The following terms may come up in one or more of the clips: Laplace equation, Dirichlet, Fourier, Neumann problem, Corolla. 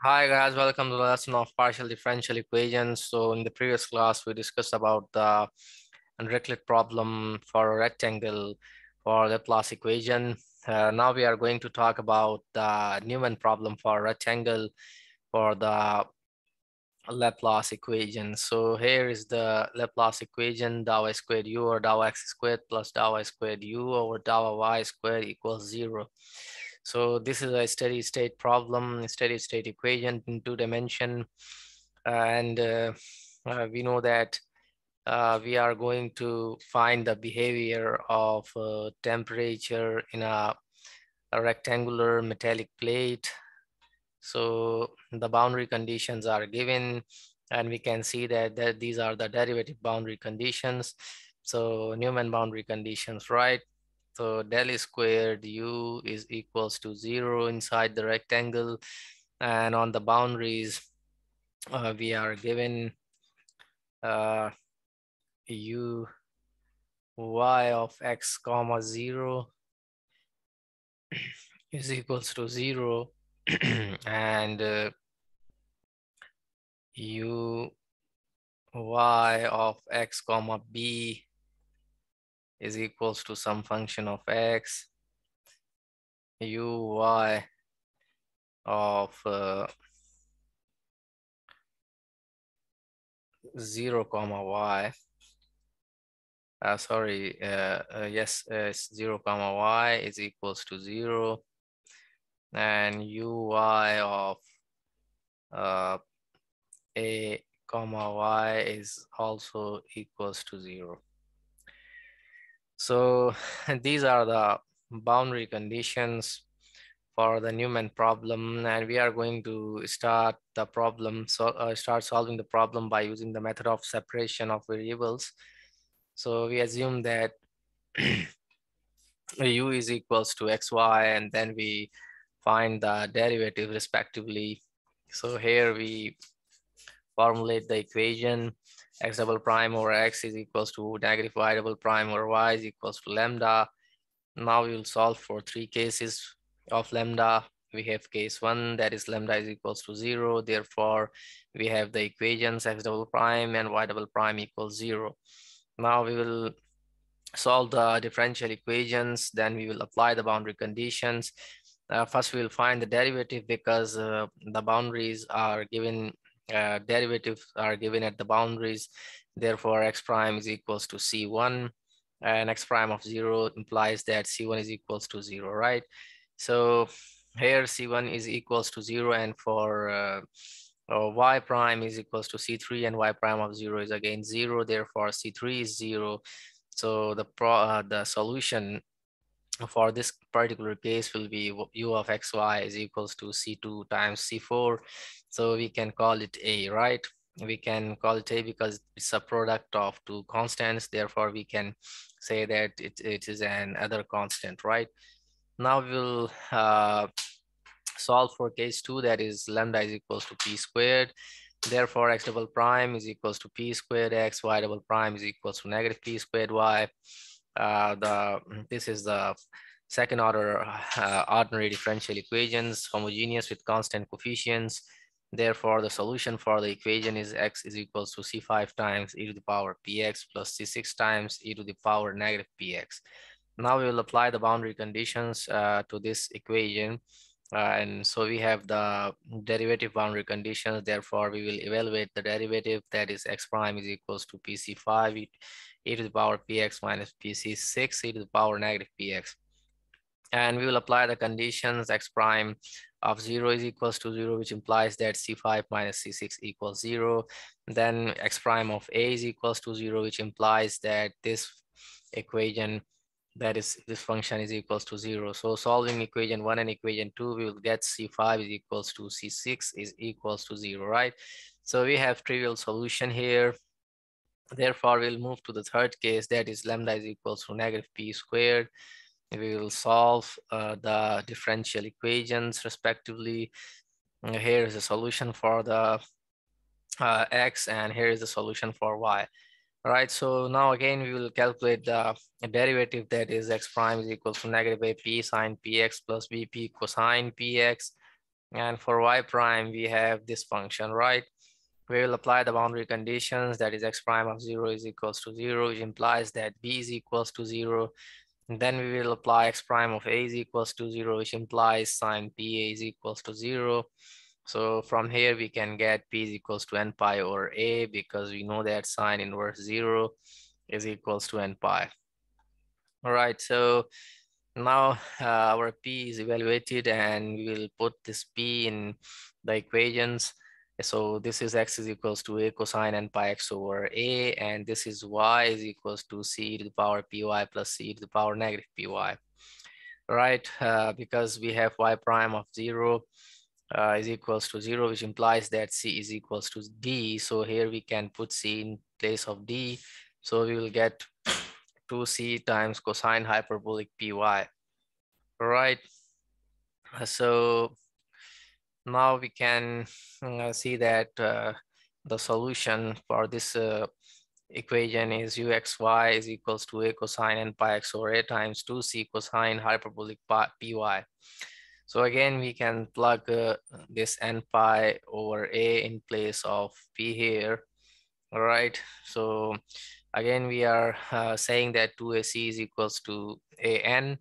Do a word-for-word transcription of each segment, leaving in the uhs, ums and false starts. Hi guys, welcome to the lesson of partial differential equations. So in the previous class, we discussed about the Dirichlet problem for a rectangle for Laplace equation. Uh, now we are going to talk about the Neumann problem for a rectangle for the Laplace equation. So here is the Laplace equation: dou y squared u or dou x squared plus dou y squared u over dou y squared equals zero. So this is a steady state problem, steady state equation in two dimension. And uh, uh, we know that uh, we are going to find the behavior of uh, temperature in a, a rectangular metallic plate. So the boundary conditions are given, and we can see that, that these are the derivative boundary conditions. So Neumann boundary conditions, right? So del squared u is equals to zero inside the rectangle, and on the boundaries uh, we are given uh, u y of x comma zero is equals to zero and uh, u y of x comma b is equals to some function of x, u y of uh, zero comma y. Uh, sorry, uh, uh, yes, uh, zero comma y is equals to zero, and u y of uh, a comma y is also equals to zero. So these are the boundary conditions for the Neumann problem, and we are going to start the problem, so uh, start solving the problem by using the method of separation of variables. So we assume that u is equals to xy, and then we find the derivative respectively. So here we formulate the equation: x double prime over x is equals to negative y double prime over y is equals to lambda. Now we will solve for three cases of lambda. We have case one, that is lambda is equals to zero. Therefore, we have the equations x double prime and y double prime equals zero. Now we will solve the differential equations. Then we will apply the boundary conditions. Uh, first, we will find the derivative, because uh, the boundaries are given. Uh, derivatives are given at the boundaries. Therefore, x prime is equals to c one, and x prime of zero implies that c one is equals to zero, right? So here c one is equals to zero, and for uh, uh, y prime is equals to c three, and y prime of zero is again zero. Therefore, c three is zero. So the pro uh, the solution for this particular case will be u of xy is equals to c two times c four. So we can call it A, right? We can call it A because it's a product of two constants. Therefore, we can say that it, it is an other constant, right? Now we'll uh, solve for case two, that is lambda is equals to p squared. Therefore, x double prime is equals to p squared x, y double prime is equals to negative p squared y. Uh, the, this is the second order uh, ordinary differential equations, homogeneous with constant coefficients. Therefore, the solution for the equation is x is equals to c five times e to the power px plus c six times e to the power negative px. Now we will apply the boundary conditions uh, to this equation. Uh, and so we have the derivative boundary conditions. Therefore, we will evaluate the derivative, that is x prime is equals to p c five e, e to the power px minus p c six e to the power negative px. And we will apply the conditions x prime of zero is equals to zero, which implies that c five minus c six equals zero. Then x prime of a is equals to zero, which implies that this equation, that is this function, is equals to zero. So solving equation one and equation two, we will get c five is equals to c six is equals to zero, right? So we have trivial solution here. Therefore, we'll move to the third case, that is lambda is equals to negative p squared. We will solve uh, the differential equations respectively. Here is the solution for the uh, x, and here is the solution for y. All right, so now again, we will calculate the derivative, that is x prime is equal to negative a p sine px plus b p cosine px And for y prime, we have this function, right? We will apply the boundary conditions, that is x prime of zero is equals to zero, which implies that b is equals to zero. And then we will apply x prime of a is equals to zero, which implies sine p a is equals to zero. So from here, we can get p is equals to n pi over a, because we know that sine inverse zero is equals to n pi. All right, so now uh, our p is evaluated, and we will put this p in the equations. So this is x is equals to a cosine n pi x over a, and this is y is equals to c to the power py plus c to the power negative py, right? Uh, because we have y prime of zero uh, is equals to zero, which implies that c is equals to d. So here we can put c in place of d. So we will get two c times cosine hyperbolic py, all right? So now we can uh, see that uh, the solution for this uh, equation is uxy is equals to a cosine n pi x over a times two c cosine hyperbolic py. So again, we can plug uh, this n pi over a in place of p here, all right? So again, we are uh, saying that two a c is equals to an,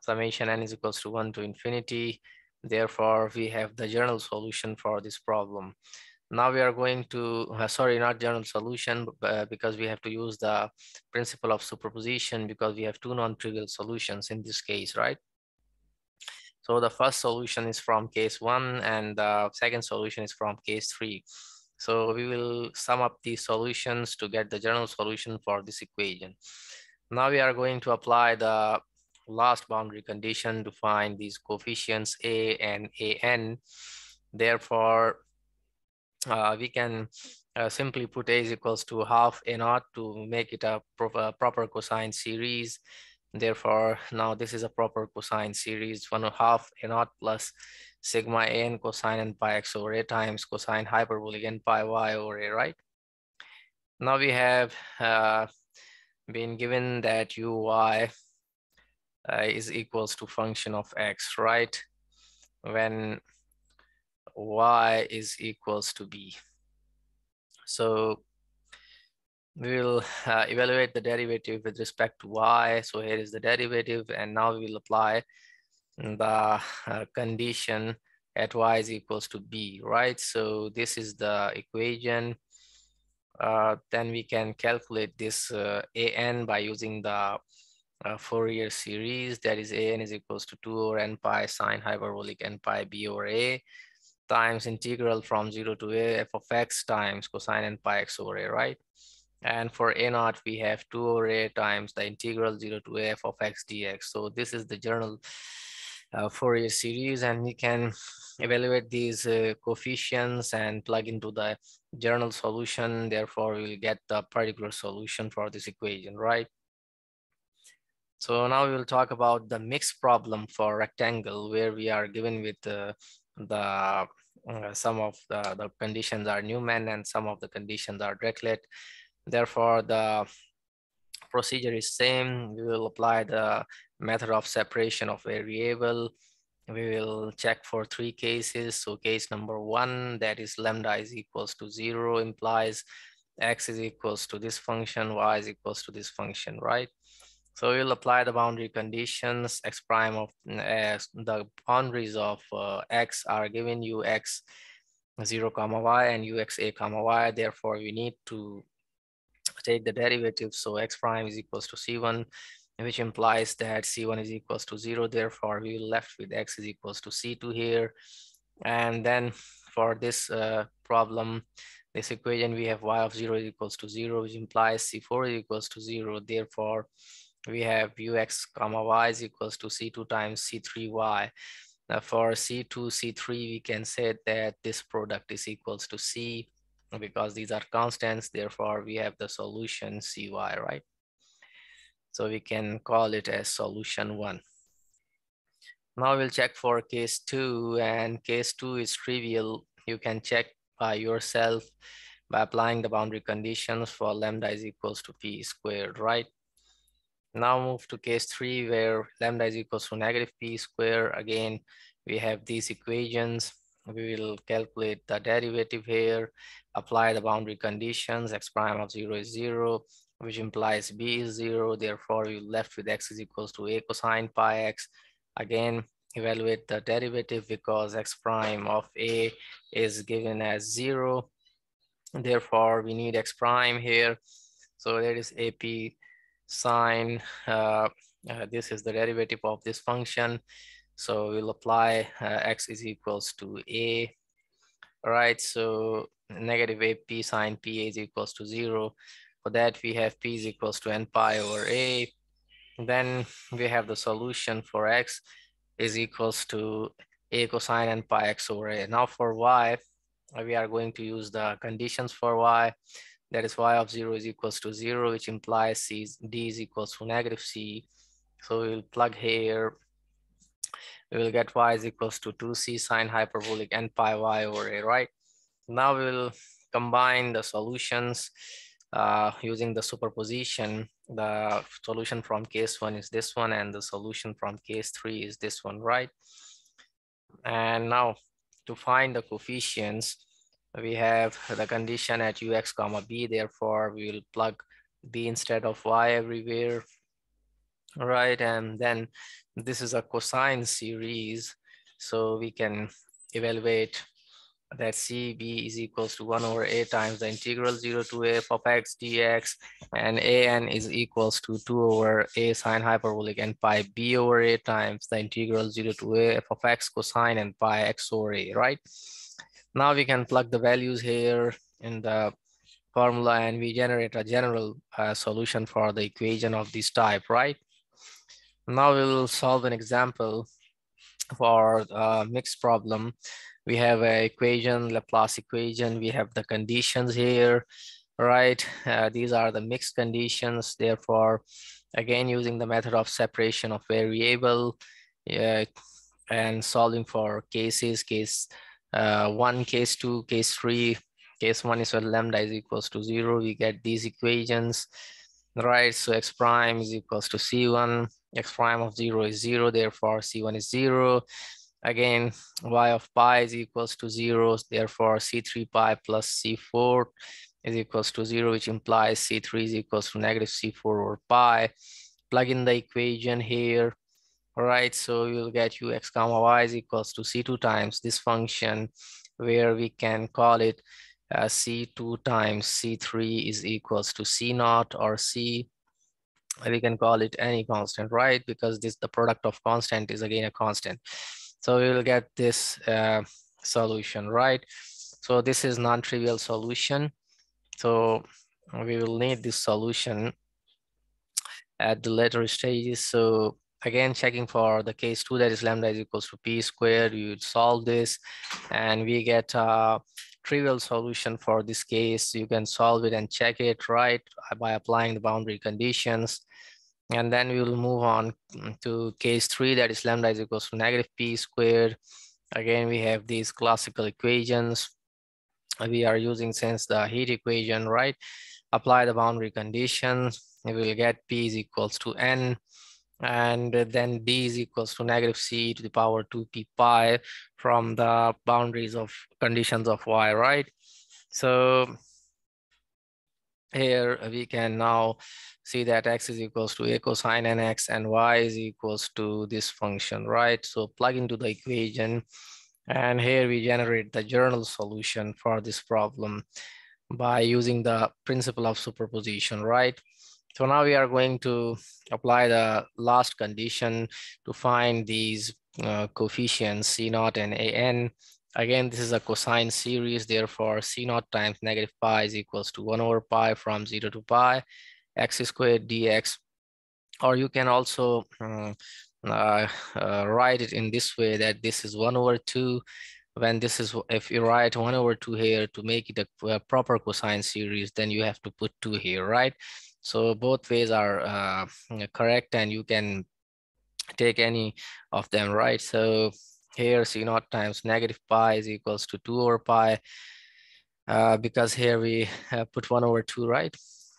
summation n is equals to one to infinity. Therefore, we have the general solution for this problem. Now we are going to, uh, sorry, not general solution, uh, because we have to use the principle of superposition, because we have two non-trivial solutions in this case, right? So the first solution is from case one, and the second solution is from case three. So we will sum up these solutions to get the general solution for this equation. Now we are going to apply the last boundary condition to find these coefficients a and an. Therefore, uh, we can uh, simply put a is equals to half a naught to make it a proper, proper cosine series. Therefore, now this is a proper cosine series, one half a naught plus sigma a n cosine n pi x over a times cosine hyperbolic n pi y over a, right? Now we have uh, been given that uy Uh, is equals to function of x, right? When y is equals to b. So we will uh, evaluate the derivative with respect to y. So here is the derivative, and now we will apply the uh, condition at y is equals to b, right? So this is the equation. Uh, then we can calculate this uh, an by using the Uh, Fourier series, that is an is equals to two over n pi sine hyperbolic n pi b over a times integral from zero to a f of x times cosine n pi x over a, right? And for a naught, we have two over a times the integral zero to a f of x dx. So this is the general uh, Fourier series, and we can evaluate these uh, coefficients and plug into the general solution. Therefore, we will get the particular solution for this equation, right? So now we will talk about the mixed problem for rectangle, where we are given with uh, the uh, some of the, the conditions are Neumann and some of the conditions are Dirichlet. Therefore, the procedure is same. We will apply the method of separation of variable. We will check for three cases. So case number one, that is lambda is equals to zero, implies x is equals to this function, y is equals to this function, right? So we'll apply the boundary conditions. X prime of uh, the boundaries of uh, x are given ux zero comma y and ux a comma y. Therefore, we need to take the derivative. So x prime is equals to c one, which implies that c one is equals to zero. Therefore, we're left with x is equals to c two here. And then for this uh, problem, this equation, we have y of zero is equals to zero, which implies c four is equals to zero. Therefore, we have ux comma y is equals to c two times c three y. Now for c two, c three, we can say that this product is equals to c, because these are constants. Therefore, we have the solution cy, right? So we can call it as solution one. Now we'll check for case two, and case two is trivial. You can check by yourself by applying the boundary conditions for lambda is equals to p squared, right? Now move to case three, where lambda is equals to negative p squared. Again, we have these equations. We will calculate the derivative here, apply the boundary conditions. X prime of zero is zero, which implies b is zero. Therefore, you're left with x is equals to a cosine pi x. Again, evaluate the derivative because x prime of a is given as zero. Therefore, we need x prime here. So there is a p sine. Uh, uh, this is the derivative of this function. So we'll apply uh, x is equals to a. All right, so negative a p sine p a is equals to zero. For that, we have p is equals to n pi over a. Then we have the solution for x is equals to a cosine n pi x over a. Now for y, we are going to use the conditions for y. That is y of zero is equals to zero, which implies c, d is equals to negative c. So we'll plug here. We will get y is equals to two c sine hyperbolic n pi y over a, right? Now we will combine the solutions uh, using the superposition. The solution from case one is this one, and the solution from case three is this one, right? And now to find the coefficients, we have the condition at ux comma b. Therefore, we will plug b instead of y everywhere. All right, and then this is a cosine series, so we can evaluate that C B is equals to one over a times the integral zero to a f of x dx, and an is equals to two over a sine hyperbolic n pi b over a times the integral zero to a f of x cosine n pi x over a, right? Now we can plug the values here in the formula, and we generate a general uh, solution for the equation of this type, right? Now we'll solve an example for a mixed problem. We have an equation, Laplace equation. We have the conditions here, right? Uh, these are the mixed conditions. Therefore, again, using the method of separation of variable uh, and solving for cases, case uh, one, case two, case three. Case one is when lambda is equals to zero. We get these equations, right? So x prime is equals to c one. X prime of zero is zero, therefore c one is zero. Again, y of pi is equals to zero, therefore c three pi plus c four is equals to zero, which implies c three is equals to negative c four over pi. Plug in the equation here, all right? So you'll get ux comma y is equals to c two times this function, where we can call it uh, c two times c three is equals to c naught or c. We can call it any constant, right? Because this the product of constant is again a constant. So we will get this uh, solution, right? So this is non-trivial solution. So we will need this solution at the later stages. So again, checking for the case two, that is lambda is equals to p squared. We would solve this and we get a trivial solution for this case. You can solve it and check it, right? By applying the boundary conditions. And then we will move on to case three, that is lambda is equals to negative p squared. Again, we have these classical equations we are using since the heat equation, right? Apply the boundary conditions. We will get p is equals to n. And then d is equals to negative c to the power two p pi from the boundaries of conditions of y, right? So here we can now see that x is equals to a cosine nx and y is equals to this function, right? So plug into the equation, and here we generate the general solution for this problem by using the principle of superposition, right? So now we are going to apply the last condition to find these uh, coefficients c naught and an. Again, this is a cosine series. Therefore, c naught times negative pi is equals to one over pi from zero to pi, x squared dx. Or you can also uh, uh, uh, write it in this way, that this is one over two. When this is, if you write one over two here to make it a, a proper cosine series, then you have to put two here, right? So both ways are uh, correct, and you can take any of them, right? So here c naught times negative pi is equals to two over pi, uh, because here we uh, put one over two, right?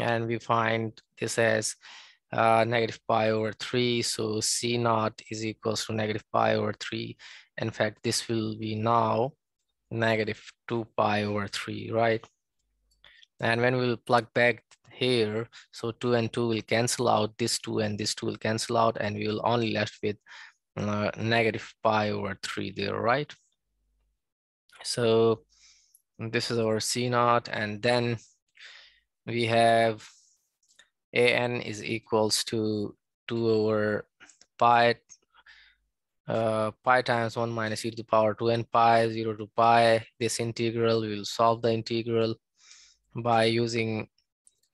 And we find this as uh, negative pi over three. So c naught is equals to negative pi over three. In fact, this will be now negative two pi over three, right? And when we'll plug back here, so two and two will cancel out, this two and this two will cancel out, and we will only left with uh, negative pi over three there, right? So this is our C naught, and then we have an is equals to two over pi uh, pi times one minus e to the power two n pi, zero to pi, this integral. We will solve the integral by using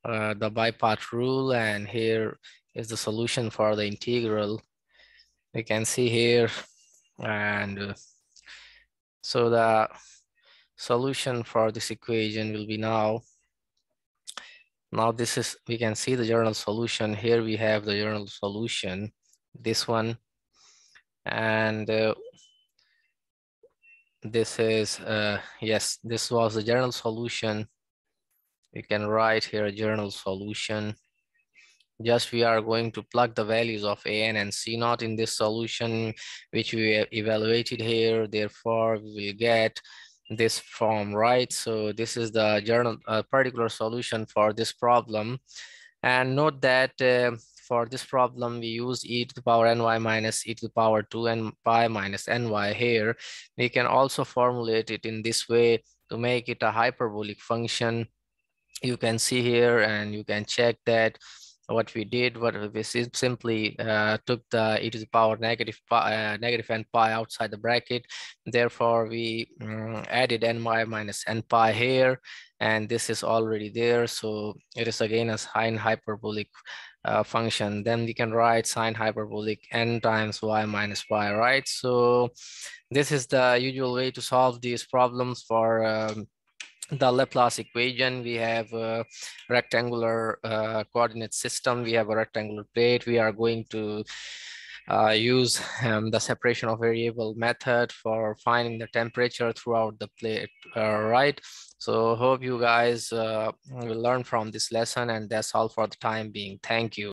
uh, the bipart rule, and here is the solution for the integral. We can see here, and uh, so the solution for this equation will be now now this is, we can see the general solution here. We have the general solution, this one, and uh, this is uh, yes, this was the general solution. We can write here a general solution. Just we are going to plug the values of an and c naught in this solution which we evaluated here, therefore we will get this form, right? So this is the general uh, particular solution for this problem. And note that uh, for this problem we use e to the power ny minus e to the power two n pi minus ny. Here we can also formulate it in this way to make it a hyperbolic function. You can see here, and you can check that what we did, what we simply uh, took the e to the power negative pi, uh, negative n pi outside the bracket. Therefore, we um, added ny minus n pi here, and this is already there. So it is again a sine hyperbolic uh, function. Then we can write sine hyperbolic n times y minus y, right? So this is the usual way to solve these problems for um, the Laplace equation. We have a rectangular uh, coordinate system. We have a rectangular plate. We are going to uh, use um, the separation of variable method for finding the temperature throughout the plate, uh, right? So hope you guys uh, will learn from this lesson, and that's all for the time being. Thank you.